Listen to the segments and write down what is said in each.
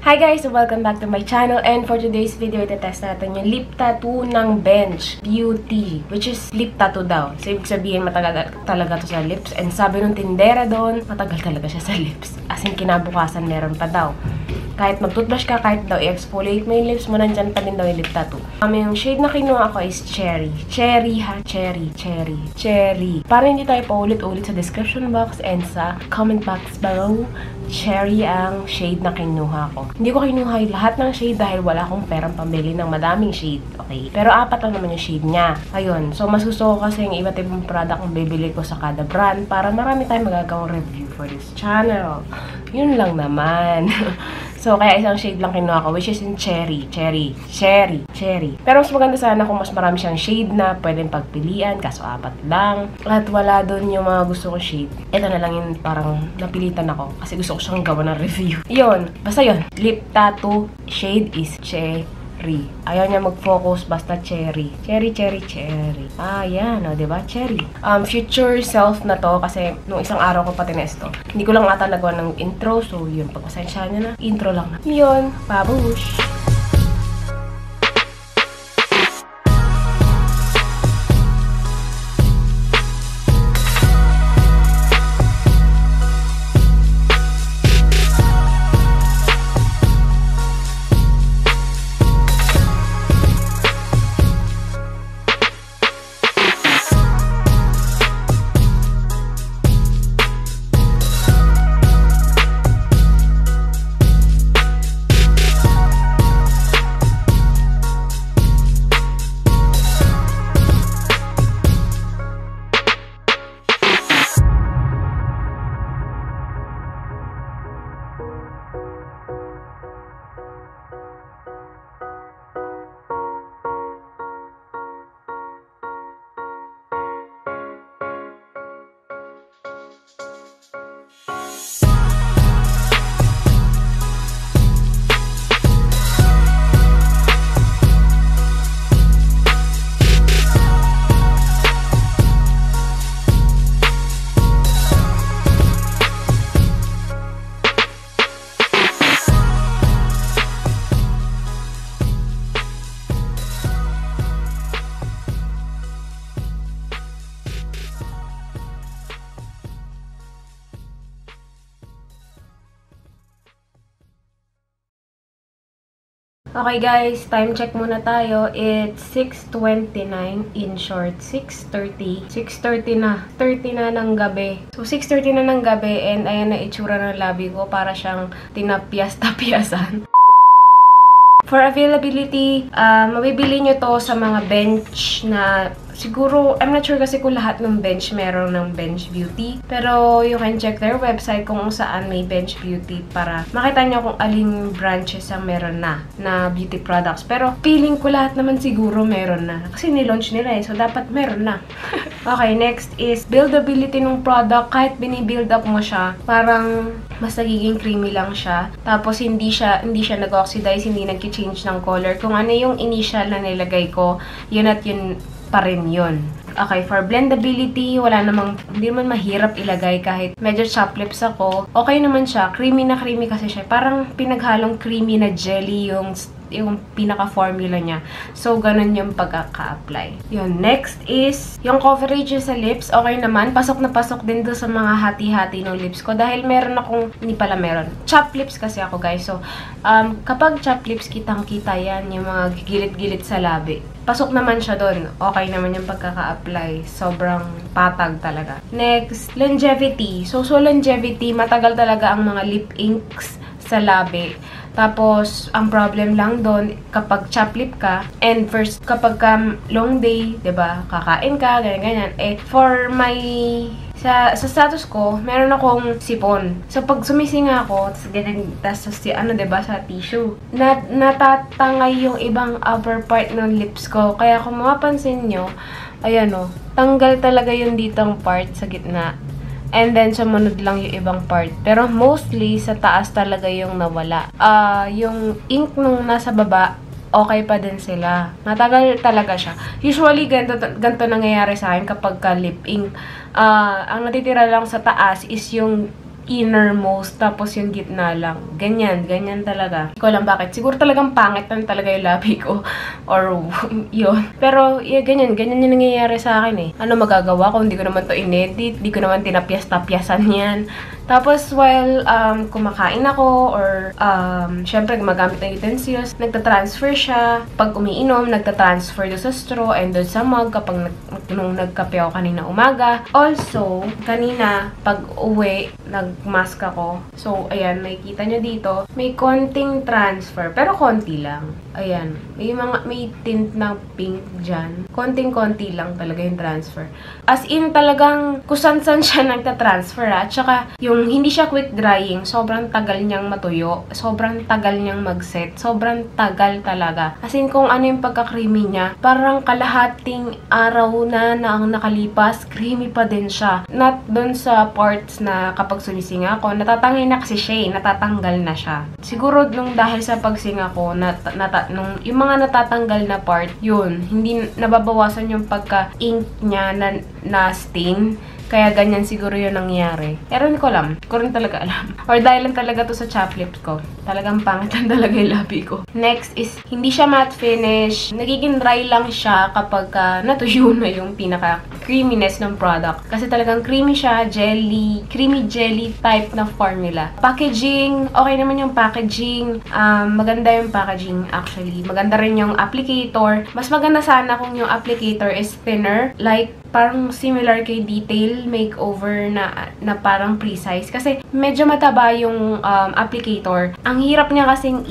Hi guys! Welcome back to my channel, and for today's video, itetest natin yung lip tattoo ng Bench Beauty, which is lip tattoo daw. So, ibig sabihin, matagal talaga to sa lips, and sabi nung tindera doon, matagal talaga siya sa lips. As in, kinabukasan meron pa daw. Kahit mag-toothbrush ka, kahit daw i-exfoliate mo yung lips mo, nandyan pa rin daw yung lip tattoo. Yung shade na kinuha ko is cherry. Cherry ha? Cherry. Para hindi tayo paulit-ulit sa description box and sa comment box below, cherry ang shade na kinuha ko. Hindi ko kinuha yung lahat ng shade dahil wala akong perang pambili ng madaming shade, okay? Pero apat lang naman yung shade niya. Ayun. So, mas gusto ko kasi yung iba't ibang product ang bibili ko sa kada brand para marami tayong magagawang review for this channel. Yun lang naman. So, kaya isang shade lang kinuha ko, which is in cherry. Pero mas maganda sana kung mas marami siyang shade na pwedeng pagpilian, kaso apat lang. At wala doon yung mga gusto kong shade. Ito na lang yung parang napilitan ako kasi gusto ko siyang gawa ng review. Yun. Basta yun. Lip tattoo shade is cherry. Ayaw niya mag-focus, basta cherry. Cherry. Ah, yan. O, diba? Cherry. Future self na to kasi nung isang araw ko patines to. Hindi ko lang ata nagawa ng intro, so yun. Pagpasensya niya na. Intro lang na. Yun. Pabush! Okay guys, time check muna tayo. It's 6:29, in short, 6:30. 6:30 na. 30 na ng gabi. So, 6:30 na ng gabi, and ayan na itsura ng labi ko. Para siyang tinapyas-tapyasan. For availability, mabibili nyo to sa mga Bench na... Siguro, I'm not sure kasi kung lahat ng Bench meron ng Bench Beauty. Pero you can check their website kung saan may Bench Beauty para makita nyo kung aling branches ang meron na beauty products. Pero feeling ko lahat naman siguro meron na. Kasi nilaunch nila eh, so dapat meron na. Okay, next is buildability ng product. Kahit binibuild up mo siya, parang mas nagiging creamy lang siya. Tapos hindi siya nag-oxidize, hindi nag-change ng color. Kung ano yung initial na nilagay ko, yun at yun pa rin yun. Okay, for blendability, wala namang, hindi naman mahirap ilagay kahit medyo chap lips ako. Okay naman siya. Creamy na creamy kasi siya. Parang pinaghalong creamy na jelly yung pinaka-formula niya. So, ganun yung pagkaka-apply. Yun, next is, yung coverage sa lips, okay naman. Pasok na pasok din doon sa mga hati-hati ng lips ko. Dahil meron akong, hindi pala meron. Chap lips kasi ako, guys. So, kapag chap lips, kitang-kita yan. Yung mga gigilid-gilid sa labi. Pasok naman siya doon. Okay naman yung pagkaka-apply. Sobrang patag talaga. Next, longevity. So longevity, matagal talaga ang mga lip inks sa labi. Tapos, ang problem lang doon, kapag chap lip ka, and first, kapag long day, diba, kakain ka, ganyan-ganyan. Eh, for my... Sa status ko, meron akong sipon. So, pag sumisinga ako, diba, sa tissue, natatangay yung ibang upper part ng lips ko. Kaya, kung mapansin nyo, ayan o, tanggal talaga yung ditang part sa gitna. And then, sumunod lang yung ibang part. Pero, mostly, sa taas talaga yung nawala. Yung ink nung nasa baba, okay pa din sila. Matagal talaga siya. Usually, ganito nangyayari sa akin kapag ka lip ink. Ang natitira lang sa taas is yung innermost, tapos yung gitna lang. Ganyan, ganyan talaga. Hindi ko alam bakit. Siguro talagang pangit lang talaga yung labi ko. Or, yun. Pero, yeah, ganyan. Ganyan yung nangyayari sa akin eh. Ano magagawa ko? Hindi ko naman to inedit. Hindi ko naman tinapyas-tapyasan yan. Tapos, while kumakain ako, or, syempre, gumagamit ng utensils, nagtatransfer siya. Pag umiinom, nagtatransfer doon sa straw and doon sa mug kapag nung nagkape ako kanina umaga. Also, kanina, pag uwi, nagmask ako. So, ayan, nakikita nyo dito, may konting transfer, pero konti lang. Ayan, may tint na pink dyan. Konting-konti lang talaga yung transfer. As in, talagang kusansan siya nagtatransfer, ha? Tsaka, yung hindi siya quick drying, sobrang tagal niyang matuyo, sobrang tagal niyang mag-set, sobrang tagal talaga. As in, kung ano yung pagka-creamy niya, parang kalahating araw na ang nakalipas, creamy pa din siya. Not dun sa parts na kapag sumisinga ako, natatangay na kasi siya, natatanggal na siya. Siguro nung dahil sa pagsinga ko, yung mga natatanggal na part, yun, hindi nababawasan yung pagka-ink niya na stain. Kaya ganyan siguro yun nangyari. Pero hindi ko alam. Hindi ko rin talaga alam. Or dahil lang talaga to sa chapped lips ko. Talagang pangit lang talaga yung labi ko. Next is, hindi siya matte finish. Nagiging dry lang siya kapag natuyo na yung pinaka-creaminess ng product. Kasi talagang creamy siya, jelly, creamy jelly type na formula. Packaging, okay naman yung packaging. Maganda yung packaging actually. Maganda rin yung applicator. Mas maganda sana kung yung applicator is thinner. Like, parang similar kay Detail Makeover na parang precise. Kasi medyo mataba yung applicator. Ang hirap niya kasing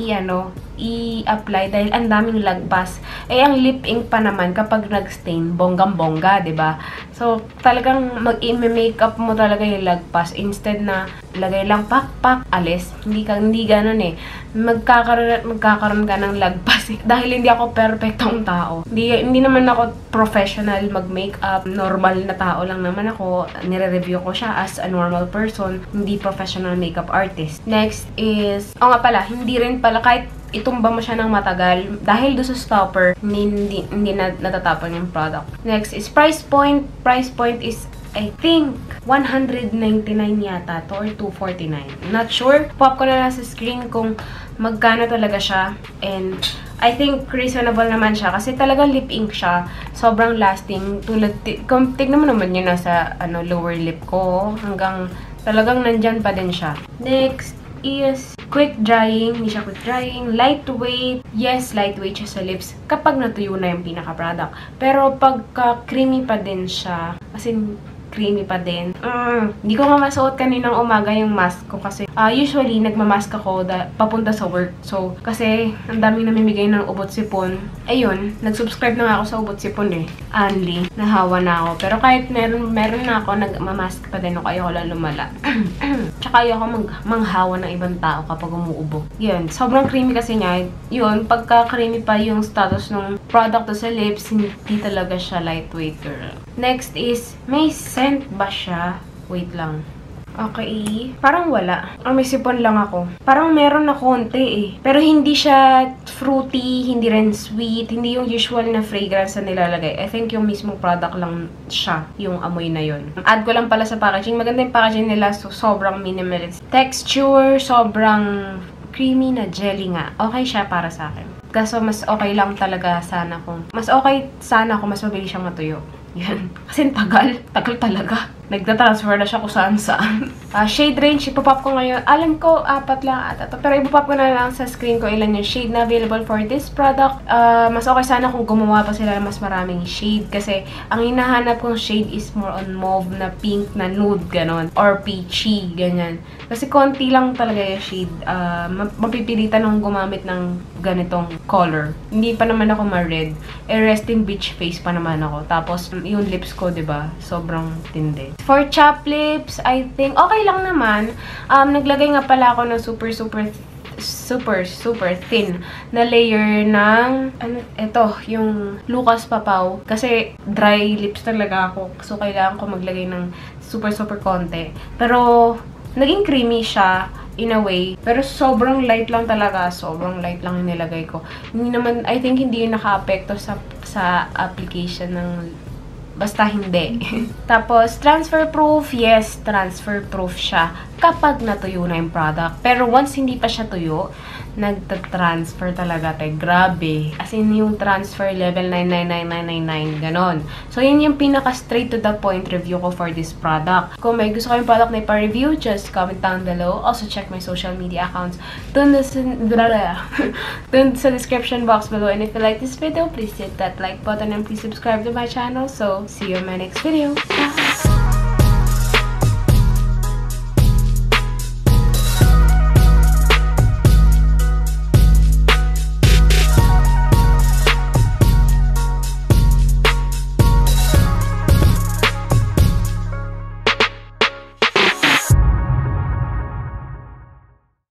i-apply dahil ang daming lagpas. Eh, ang lip ink pa naman kapag nag-stain, bonggang-bongga, diba? So, talagang mag-i-makeup mo talaga yung lagpas. Instead na lagay lang pak-pak, alis. Hindi ganun eh. Magkakaroon ka ng lagpas eh. Dahil hindi ako perfectong tao. Hindi naman ako professional mag-makeup. Normal na tao lang naman ako. Nire-review ko siya as a normal person. Hindi professional makeup artist. Next is, oh nga pala, hindi rin pala kahit itumba mo siya ng matagal. Dahil doon sa stopper, hindi natatapon yung product. Next is price point. Price point is, I think, 199 yata to, or 249. Not sure. Pop ko na lang sa screen kung magkano talaga siya. And I think reasonable naman siya kasi talaga lip ink siya. Sobrang lasting. Tulad, tignan mo naman yun nasa lower lip ko. Hanggang talagang nandyan pa din siya. Next is quick drying. Hindi siya quick drying. Lightweight. Yes, lightweight siya sa lips kapag natuyo na yung pinaka-product. Pero pagka creamy pa din siya. As in, creamy pa din. Hindi ko mamasuot kaninang umaga yung mask ko kasi usually nagmamask ako papunta sa work. So, kasi ang daming namimigay ng ubot sipon. Ayun, nag-subscribe na nga ako sa ubot sipon eh. Only, nahawa na ako. Pero kahit meron na ako, nagmamask pa din ako. Ayoko lang lumala. Tsaka ayoko manghawa ng ibang tao kapag umuubo. Yun, sobrang creamy kasi niya. Yun, pagka-creamy pa yung status ng product sa lips, hindi talaga siya lightweight, girl. Next is, may scent ba siya? Wait lang. Okay. Parang wala. Or may sipon lang ako. Parang meron na konti eh. Pero hindi siya fruity, hindi rin sweet, hindi yung usual na fragrance na nilalagay. I think yung mismong product lang siya, yung amoy na yun. Add ko lang pala sa packaging. Maganda yung packaging nila, so sobrang minimalist. Texture, sobrang creamy na jelly nga. Okay siya para sa akin. Kaso mas okay lang talaga sana kung, mas mabilis siyang matuyo. Yan. Kasi tagal. Tagal talaga. Nagtatransfer na siya kung saan-saan. Shade range, ipopop ko ngayon. Alam ko, apat lang at ato. Pero ipopop ko na lang sa screen ko ilan yung shade na available for this product. Mas okay sana kung gumawa pa sila mas maraming shade. Kasi ang hinahanap kong shade is more on mauve na pink na nude, ganon. Or peachy, ganyan. Kasi konti lang talaga yung shade. Mapipilitan akong gumamit ng ganitong color. Hindi pa naman ako ma-red. Eh, resting beach face pa naman ako. Tapos, yung lips ko, diba? Sobrang tindi. For chapped lips, I think okay lang naman. Naglagay nga pala ako ng super thin na layer ng yung Lucas Papaw. Kasi dry lips talaga ako. So, kailangan ko maglagay ng super konti. Pero, naging creamy siya in a way. Pero sobrang light lang talaga. Sobrang light lang yung nilagay ko. Hindi naman, I think hindi yun naka-apekto sa application ng basta hindi. Tapos, transfer proof. Yes, transfer proof siya. kapag natuyo na yung product. Pero once hindi pa siya tuyo, nagtatransfer talaga tayo. Grabe. As in, yung transfer level 99999, ganon. So, yun yung pinaka straight to the point review ko for this product. Kung may gusto kayong product na ipa-review, just comment down below. Also, check my social media accounts dun sa description box below. And if you like this video, please hit that like button and please subscribe to my channel. So, see you in my next video. Bye!